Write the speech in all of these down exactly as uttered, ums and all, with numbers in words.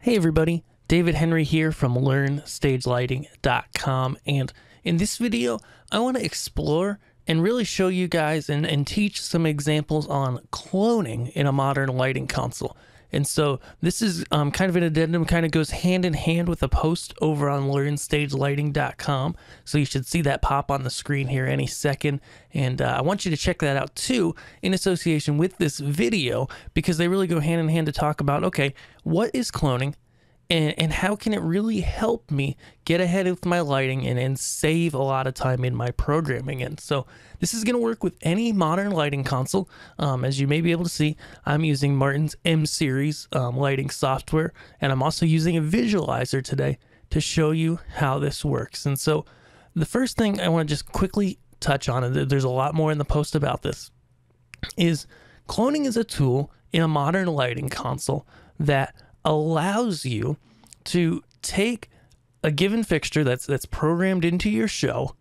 Hey everybody, David Henry here from Learn Stage Lighting dot com, and in this video I want to explore and really show you guys and, and teach some examples on cloning in a modern lighting console. And so this is um, kind of an addendum, kind of goes hand in hand with a post over on Learn Stage Lighting dot com. So you should see that pop on the screen here any second. And uh, I want you to check that out too in association with this video, because they really go hand in hand to talk about, okay, what is cloning and, and how can it really help me get ahead with my lighting and, and save a lot of time in my programming. And so this is going to work with any modern lighting console. Um, as you may be able to see, I'm using Martin's M-Series um, lighting software, and I'm also using a visualizer today to show you how this works. And so the first thing I want to just quickly touch on, and there's a lot more in the post about this, is cloning is a tool in a modern lighting console that allows you to take a given fixture that's that's programmed into your show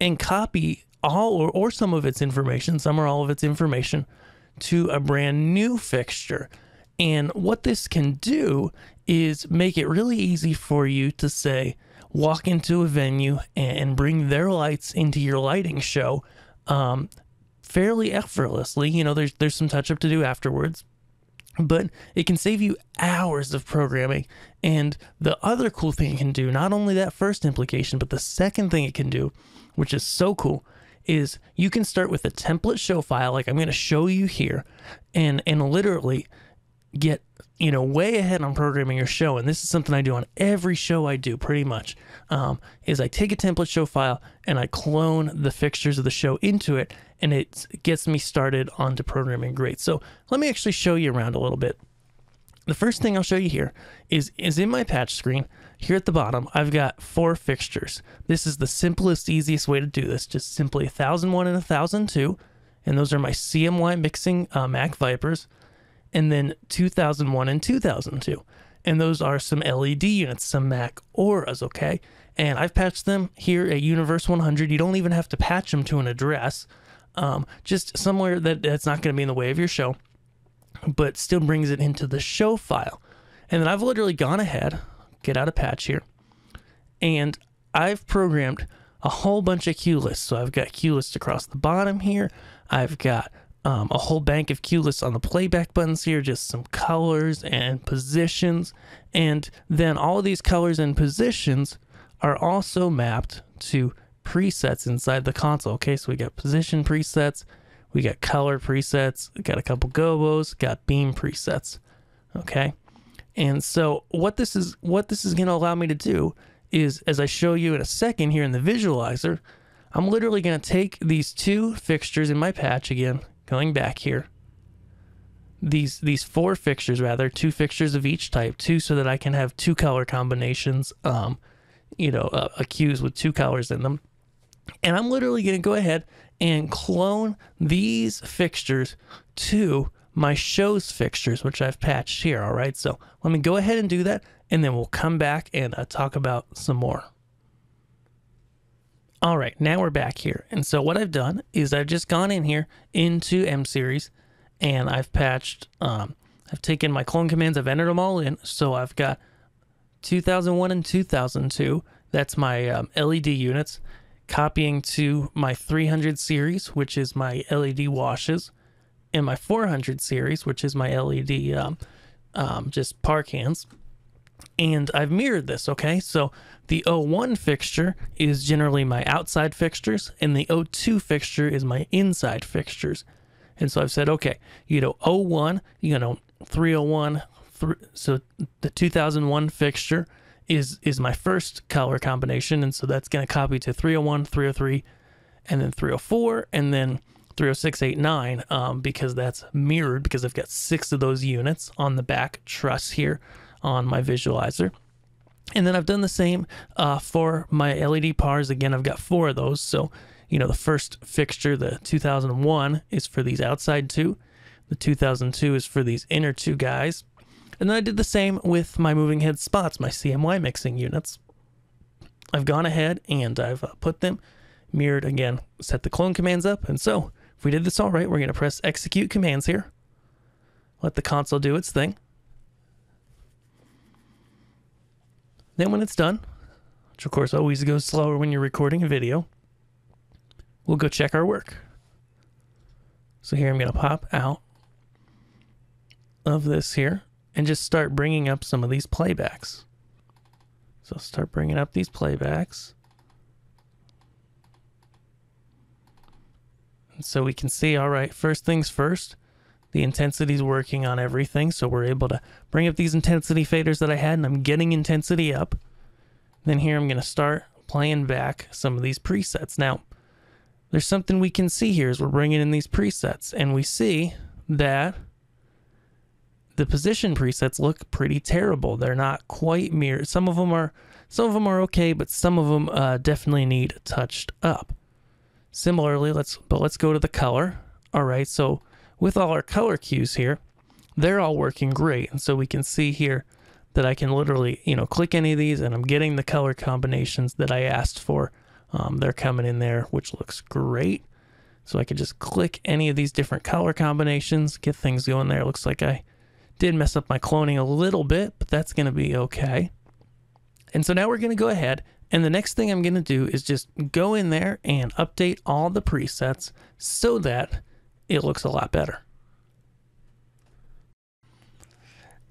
and copy all or, or some of its information, some or all of its information, to a brand new fixture. And what this can do is make it really easy for you to, say, walk into a venue and bring their lights into your lighting show um, fairly effortlessly. You know, there's, there's some touch-up to do afterwards, but it can save you hours of programming. And the other cool thing it can do, not only that first implication, but the second thing it can do, which is so cool, is you can start with a template show file, like I'm going to show you here, and and literally get, you know, way ahead on programming your show. And this is something I do on every show I do pretty much, um, is I take a template show file and I clone the fixtures of the show into it, and it gets me started onto programming great. So let me actually show you around a little bit. The first thing I'll show you here is, is in my patch screen here at the bottom, I've got four fixtures. This is the simplest, easiest way to do this, just simply one thousand one and one thousand two, and those are my C M Y mixing uh, Mac Vipers. And then two thousand one and two thousand two, and those are some L E D units, some Mac Auras, okay? And I've patched them here at Universe one hundred. You don't even have to patch them to an address, um, just somewhere that that's not going to be in the way of your show, but still brings it into the show file. And then I've literally gone ahead, get out a patch here, and I've programmed a whole bunch of QLists. So I've got QLists across the bottom here. I've got Um, a whole bank of QLists on the playback buttons here, just some colors and positions. And then all of these colors and positions are also mapped to presets inside the console. Okay, so we got position presets, we got color presets, we got a couple gobos, got beam presets. Okay, and so what this is what this is going to allow me to do is, as I show you in a second here in the visualizer, I'm literally going to take these two fixtures in my patch again. Going back here, these these four fixtures, rather, two fixtures of each type, two, so that I can have two color combinations, um, you know, uh, uh, cues with two colors in them. And I'm literally going to go ahead and clone these fixtures to my show's fixtures, which I've patched here. All right, so let me go ahead and do that, and then we'll come back and uh, talk about some more. All right, now we're back here. And so what I've done is I've just gone in here into M-Series, and I've patched, um, I've taken my clone commands, I've entered them all in. So I've got two thousand one and two thousand two, that's my um, L E D units, copying to my three hundred series, which is my L E D washes, and my four hundred series, which is my L E D um, um, just park hands. And I've mirrored this, okay? So the oh one fixture is generally my outside fixtures, and the oh two fixture is my inside fixtures. And so I've said, okay, you know, oh one, you know, three oh one, th so the two thousand one fixture is, is my first color combination, and so that's going to copy to three oh one, three oh three, and then three oh four, and then three oh six, eight, nine, um, because that's mirrored, because I've got six of those units on the back truss here on my visualizer. And then I've done the same uh, for my L E D pars. Again, I've got four of those. So, you know, the first fixture, the two thousand one, is for these outside two. The two thousand two is for these inner two guys. And then I did the same with my moving head spots, my C M Y mixing units. I've gone ahead and I've uh, put them mirrored again, set the clone commands up. And so if we did this all right, we're going to press execute commands here. Let the console do its thing. Then when it's done, which of course always goes slower when you're recording a video, we'll go check our work. So here I'm going to pop out of this here and just start bringing up some of these playbacks. So I'll start bringing up these playbacks. And so we can see, all right, first things first, the intensity is working on everything. So we're able to bring up these intensity faders that I had, and I'm getting intensity up. Then here I'm going to start playing back some of these presets. Now, there's something we can see here is we're bringing in these presets, and we see that the position presets look pretty terrible. They're not quite mirrored. Some of them are, some of them are okay, but some of them uh, definitely need touched up. Similarly, let's but let's go to the color. All right, so with all our color cues here, they're all working great, and so we can see here that I can literally, you know, click any of these, and I'm getting the color combinations that I asked for. Um, they're coming in there, which looks great. So I could just click any of these different color combinations, get things going there. Looks like I did mess up my cloning a little bit, but that's going to be okay. And so now we're going to go ahead, and the next thing I'm going to do is just go in there and update all the presets so that it looks a lot better.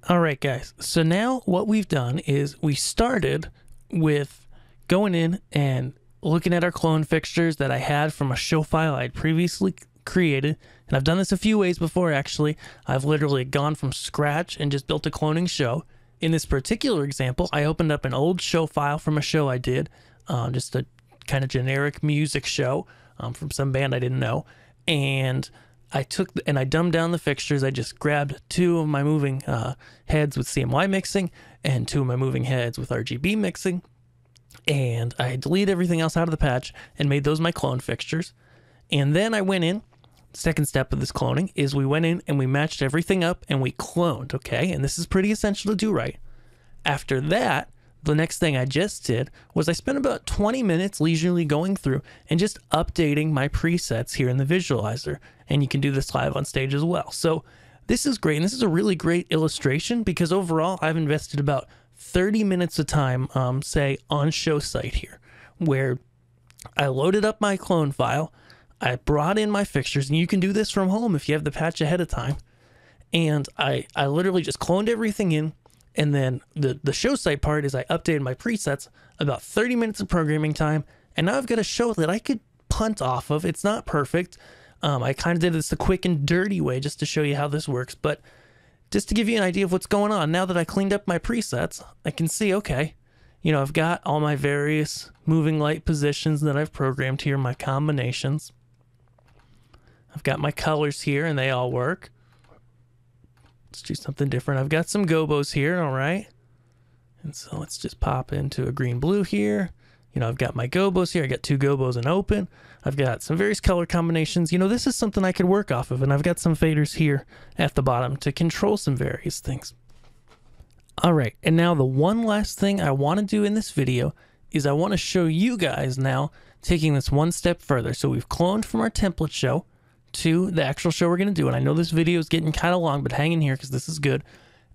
All right, guys. So now what we've done is we started with going in and looking at our clone fixtures that I had from a show file I had previously created. And I've done this a few ways before, actually. I've literally gone from scratch and just built a cloning show. In this particular example, I opened up an old show file from a show I did, um, just a kind of generic music show um, from some band I didn't know. And I took the, and I dumbed down the fixtures. I just grabbed two of my moving uh, heads with C M Y mixing and two of my moving heads with R G B mixing. And I deleted everything else out of the patch and made those my clone fixtures. And then I went in, second step of this cloning is we went in and we matched everything up and we cloned, okay? And this is pretty essential to do right. After that, the next thing I just did was I spent about twenty minutes leisurely going through and just updating my presets here in the visualizer. And you can do this live on stage as well. So this is great. And this is a really great illustration because overall I've invested about thirty minutes of time, um, say on show site here, where I loaded up my clone file. I brought in my fixtures, and you can do this from home if you have the patch ahead of time. And I, I literally just cloned everything in. And then the, the show site part is I updated my presets, about thirty minutes of programming time. And now I've got a show that I could punt off of. It's not perfect. Um, I kind of did this the quick and dirty way just to show you how this works. But just to give you an idea of what's going on, now that I cleaned up my presets, I can see, okay, you know, I've got all my various moving light positions that I've programmed here, my combinations. I've got my colors here, and they all work. Let's do something different. I've got some gobos here, all right? And so let's just pop into a green-blue here. You know, I've got my gobos here. I got two gobos and open. I've got some various color combinations. You know, this is something I could work off of, and I've got some faders here at the bottom to control some various things. All right, and now the one last thing I want to do in this video is I want to show you guys now taking this one step further. So we've cloned from our template show to the actual show we're going to do. And I know this video is getting kind of long, but hang in here because this is good.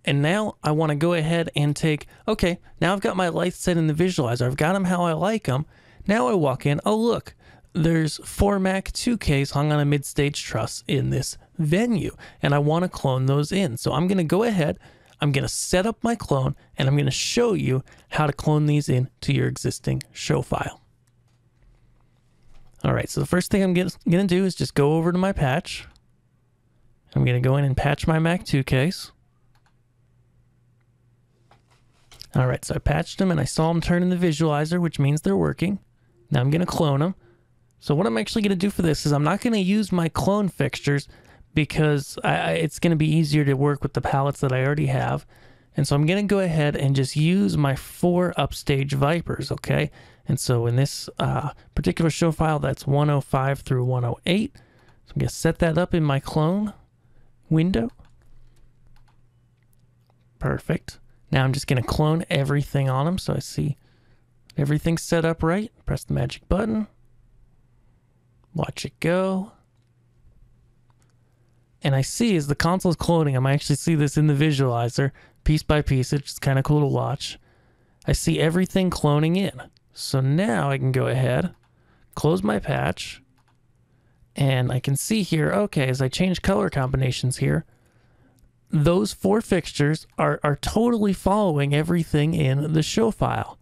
And now I want to go ahead and take, okay, now I've got my lights set in the visualizer. I've got them how I like them. Now I walk in, oh look, there's four Mac two Ks hung on a mid-stage truss in this venue. And I want to clone those in. So I'm going to go ahead, I'm going to set up my clone, and I'm going to show you how to clone these in to your existing show file. All right, so the first thing I'm going to do is just go over to my patch. I'm going to go in and patch my Mac two Ks. All right, so I patched them and I saw them turn in the visualizer, which means they're working. Now I'm going to clone them. So what I'm actually going to do for this is I'm not going to use my clone fixtures because I, I, it's going to be easier to work with the palettes that I already have. And so I'm going to go ahead and just use my four upstage Vipers, okay? And so in this uh, particular show file, that's one oh five through one oh eight. So I'm going to set that up in my clone window. Perfect. Now I'm just going to clone everything on them. So I see everything's set up right. Press the magic button. Watch it go. And I see as the console's cloning, I'm actually see this in the visualizer piece by piece. It's just kind of cool to watch. I see everything cloning in. So now I can go ahead, close my patch, and I can see here, okay, as I change color combinations here, those four fixtures are, are totally following everything in the show file.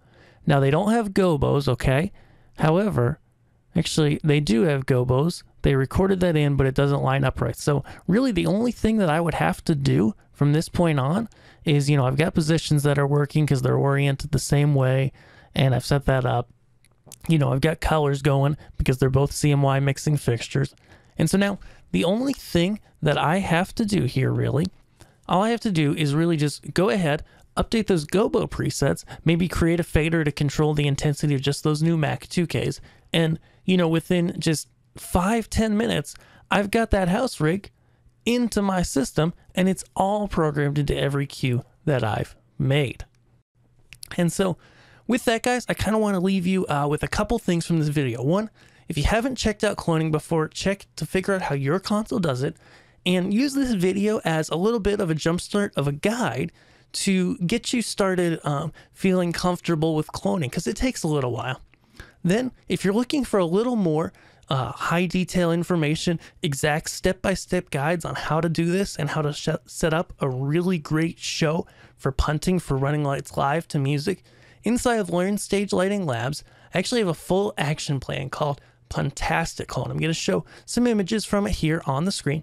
Now they don't have gobos, okay? However, actually they do have gobos. They recorded that in, but it doesn't line up right. So really the only thing that I would have to do from this point on is, you know, I've got positions that are working because they're oriented the same way, and I've set that up. You know, I've got colors going because they're both C M Y mixing fixtures. And so now the only thing that I have to do here, really, all I have to do is really just go ahead, update those gobo presets, maybe create a fader to control the intensity of just those new Mac two Ks. And, you know, within just five, ten minutes, I've got that house rig into my system, and it's all programmed into every cue that I've made. And so with that, guys, I kind of want to leave you uh, with a couple things from this video. One, if you haven't checked out cloning before, check to figure out how your console does it, and use this video as a little bit of a jumpstart of a guide to get you started um, feeling comfortable with cloning, because it takes a little while. Then, if you're looking for a little more uh, high detail information, exact step-by-step guides on how to do this and how to set up a really great show for punting, for running lights live to music, inside of Learn Stage Lighting Labs, I actually have a full action plan called Puntastic. I'm going to show some images from it here on the screen,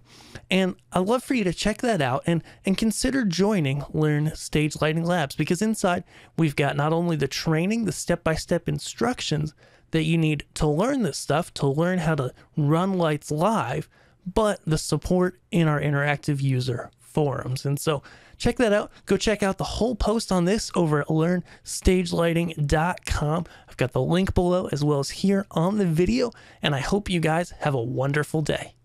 and I'd love for you to check that out and and consider joining Learn Stage Lighting Labs, because inside we've got not only the training, the step-by-step instructions that you need to learn this stuff, to learn how to run lights live, but the support in our interactive user forums. And so check that out. Go check out the whole post on this over at Learn Stage Lighting dot com. I've got the link below as well as here on the video, and I hope you guys have a wonderful day.